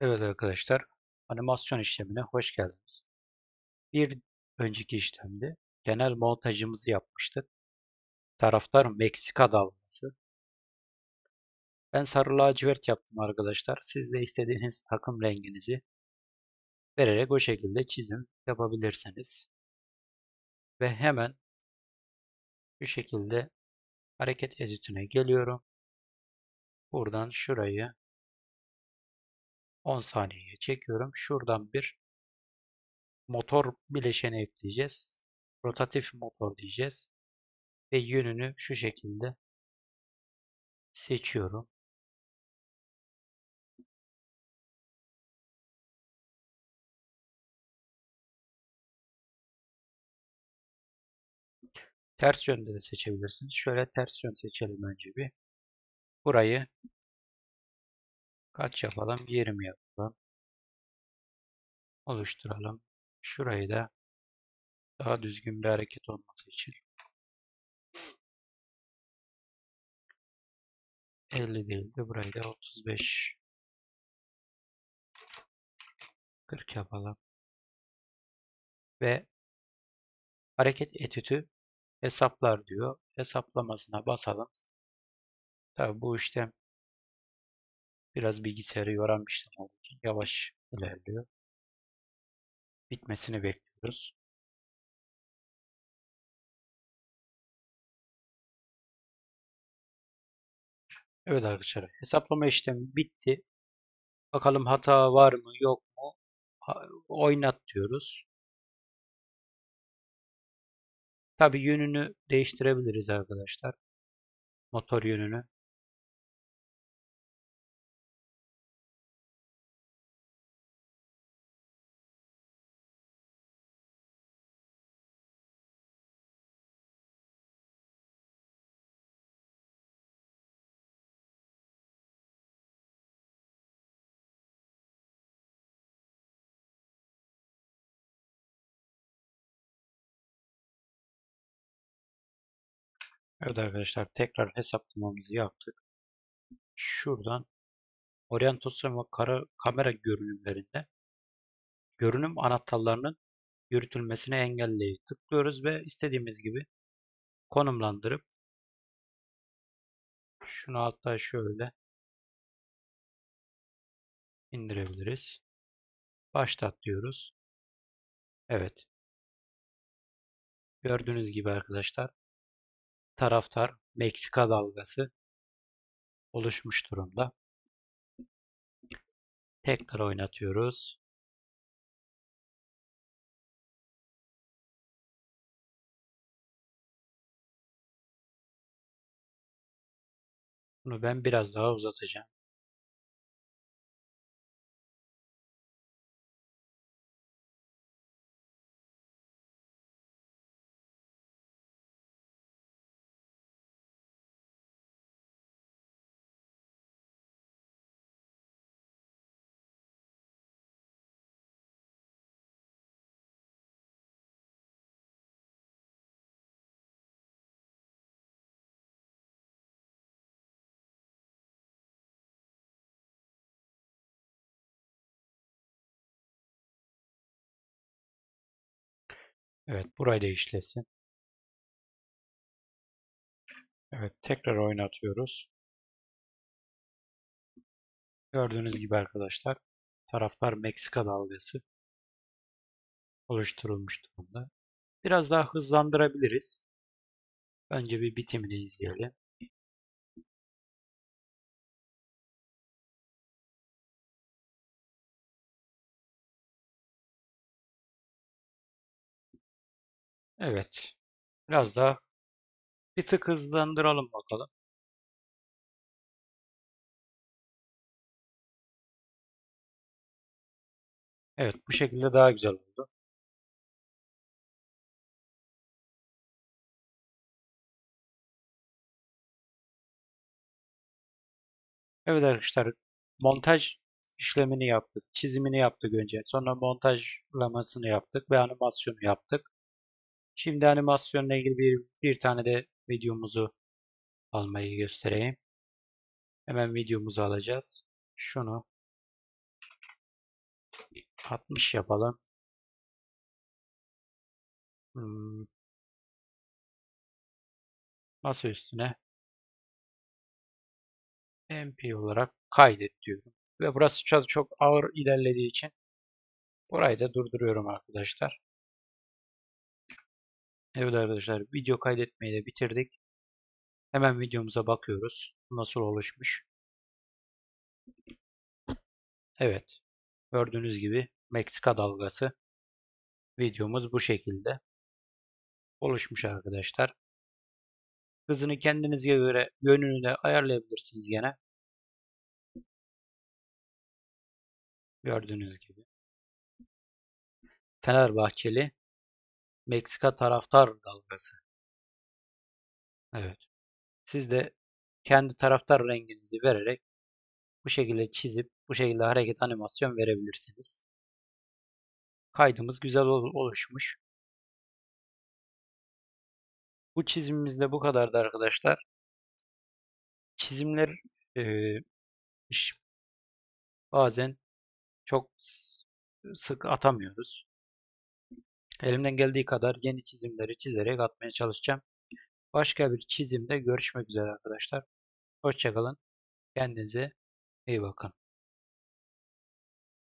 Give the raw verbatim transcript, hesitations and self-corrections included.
Evet arkadaşlar, animasyon işlemine hoş geldiniz. Bir önceki işlemde genel montajımızı yapmıştık. Taraftar Meksika dalgası. Ben sarı lacivert yaptım arkadaşlar. Siz de istediğiniz takım renginizi vererek o şekilde çizim yapabilirsiniz. Ve hemen bu şekilde hareket editine geliyorum. Buradan şurayı on saniyeye çekiyorum. Şuradan bir motor bileşeni ekleyeceğiz. Rotatif motor diyeceğiz. Ve yönünü şu şekilde seçiyorum. Ters yönde de seçebilirsiniz. Şöyle ters yön seçelim önce bir. Burayı kaç yapalım? yirmi yapalım. Oluşturalım. Şurayı da daha düzgün bir hareket olması için elli değil de burayı da otuz beş, kırk yapalım. Ve hareket etütü hesaplar diyor. Hesaplamasına basalım. Tabi bu işlem biraz bilgisayarı yoran bir işlem olduğu için yavaş ilerliyor. Bitmesini bekliyoruz. Evet arkadaşlar, hesaplama işlemi bitti. Bakalım hata var mı yok mu? Oynat diyoruz. Tabi yönünü değiştirebiliriz arkadaşlar. Motor yönünü. Evet arkadaşlar, tekrar hesaplamamızı yaptık. Şuradan oryantasyon ve kara, kamera görünümlerinde görünüm anahtarlarının yürütülmesini engelleyip tıklıyoruz ve istediğimiz gibi konumlandırıp şunu hatta şöyle indirebiliriz. Başlat diyoruz. Evet. Gördüğünüz gibi arkadaşlar, taraftar Meksika dalgası oluşmuş durumda. Tekrar oynatıyoruz. Bunu ben biraz daha uzatacağım. Evet, burayı da işlesin. Evet, tekrar oynatıyoruz. Gördüğünüz gibi arkadaşlar, taraftar Meksika dalgası oluşturulmuş durumda. Biraz daha hızlandırabiliriz. Önce bir bitimini izleyelim. Evet. Biraz daha bir tık hızlandıralım bakalım. Evet, bu şekilde daha güzel oldu. Evet arkadaşlar, montaj işlemini yaptık. Çizimini yaptık önce. Sonra montajlamasını yaptık ve animasyonu yaptık. Şimdi animasyonla ilgili bir, bir tane de videomuzu almayı göstereyim. Hemen videomuzu alacağız. Şunu altmış yapalım. Hmm. Masa üstüne M P olarak kaydet diyorum. Ve burası çok ağır ilerlediği için burayı da durduruyorum arkadaşlar. Evet arkadaşlar, video kaydetmeyi de bitirdik. Hemen videomuza bakıyoruz. Nasıl oluşmuş? Evet. Gördüğünüz gibi Meksika dalgası videomuz bu şekilde oluşmuş arkadaşlar. Hızını kendinize göre, yönünü de ayarlayabilirsiniz gene. Gördüğünüz gibi. Fenerbahçeli Meksika taraftar dalgası. Evet. Siz de kendi taraftar renginizi vererek bu şekilde çizip bu şekilde hareket animasyon verebilirsiniz. Kaydımız güzel oluşmuş. Bu çizimimiz de bu kadardı arkadaşlar. Çizimler e, bazen çok sık atamıyoruz. Elimden geldiği kadar yeni çizimleri çizerek atmaya çalışacağım. Başka bir çizimde görüşmek üzere arkadaşlar. Hoşça kalın. Kendinize iyi bakın.